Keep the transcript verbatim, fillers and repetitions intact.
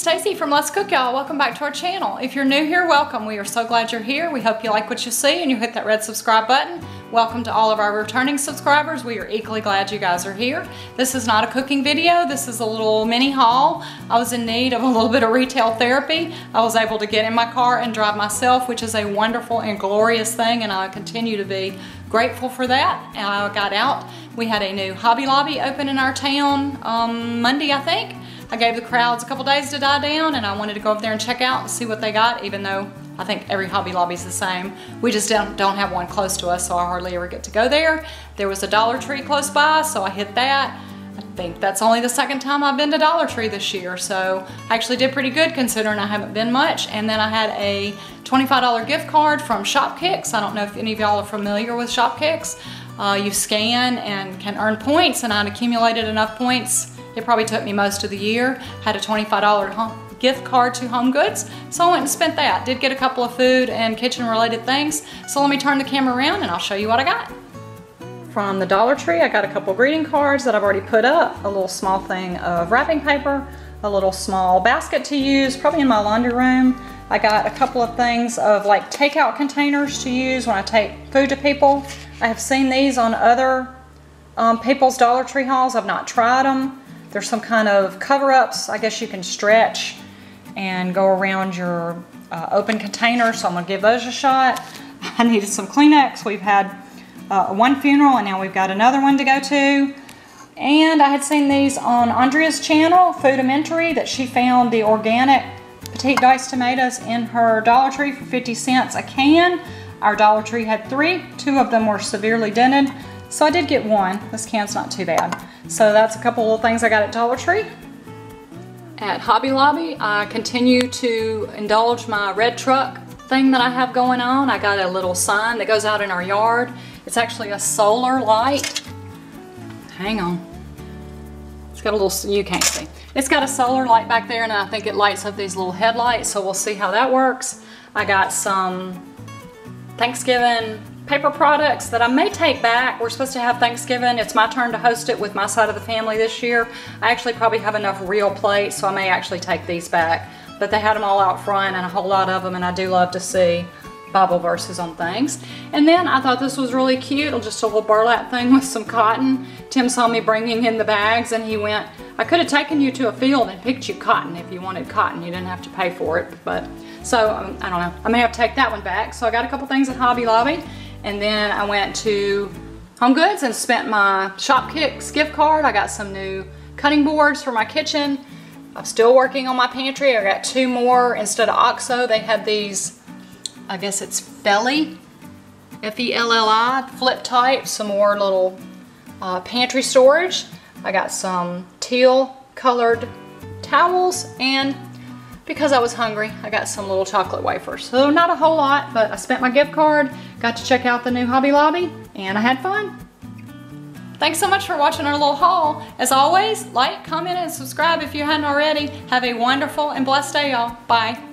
is Stacy from Let's Cook Y'all. Welcome back to our channel. If you're new here, welcome. We are so glad you're here. We hope you like what you see and you hit that red subscribe button. Welcome to all of our returning subscribers. We are equally glad you guys are here. This is not a cooking video. This is a little mini haul. I was in need of a little bit of retail therapy. I was able to get in my car and drive myself, which is a wonderful and glorious thing, and I continue to be grateful for that. I got out. We had a new Hobby Lobby open in our town um, Monday, I think. I gave the crowds a couple days to die down, and I wanted to go up there and check out and see what they got, even though I think every Hobby Lobby's the same. We just don't, don't have one close to us, so I hardly ever get to go there. There was a Dollar Tree close by, so I hit that. I think that's only the second time I've been to Dollar Tree this year, so I actually did pretty good considering I haven't been much. And then I had a twenty-five dollar gift card from Shop Kicks. I don't know if any of y'all are familiar with Shop Kicks. Uh, you scan and can earn points, and I'd accumulated enough points. It probably took me most of the year. Had a twenty-five dollar gift card to HomeGoods, so I went and spent that. Did get a couple of food and kitchen related things. So let me turn the camera around and I'll show you what I got. From the Dollar Tree, I got a couple greeting cards that I've already put up, a little small thing of wrapping paper, a little small basket to use, probably in my laundry room. I got a couple of things of like takeout containers to use when I take food to people. I have seen these on other um, people's Dollar Tree hauls. I've not tried them. There's some kind of cover-ups. I guess you can stretch and go around your uh, open container, so I'm gonna give those a shot. I needed some Kleenex. We've had uh, one funeral and now we've got another one to go to. And I had seen these on Andrea's channel, Foodimentary, that she found the organic petite diced tomatoes in her Dollar Tree for fifty cents a can. Our Dollar Tree had three. Two of them were severely dented. So I did get one. This can's not too bad. So that's a couple little things I got at Dollar Tree. At Hobby Lobby, I continue to indulge my red truck thing that I have going on. I got a little sign that goes out in our yard. It's actually a solar light. Hang on. It's got a little, you can't see. It's got a solar light back there, and I think it lights up these little headlights, so we'll see how that works. I got some Thanksgiving paper products that I may take back. We're supposed to have Thanksgiving. It's my turn to host it with my side of the family this year. I actually probably have enough real plates, so I may actually take these back. But they had them all out front and a whole lot of them, and I do love to see Bible verses on things. And then I thought this was really cute, just a little burlap thing with some cotton. Tim saw me bringing in the bags and he went, I could have taken you to a field and picked you cotton if you wanted cotton. You didn't have to pay for it. But so, um, I don't know. I may have to take that one back. So I got a couple things at Hobby Lobby. And then I went to HomeGoods and spent my Shop Kicks gift card. I got some new cutting boards for my kitchen. I'm still working on my pantry. I got two more instead of Oxo. They had these, I guess it's Felli, F E L L I, flip type, some more little uh, pantry storage. I got some teal colored towels, and because I was hungry, I got some little chocolate wafers. So not a whole lot, but I spent my gift card, got to check out the new Hobby Lobby, and I had fun. Thanks so much for watching our little haul. As always, like, comment, and subscribe if you hadn't already. Have a wonderful and blessed day, y'all. Bye.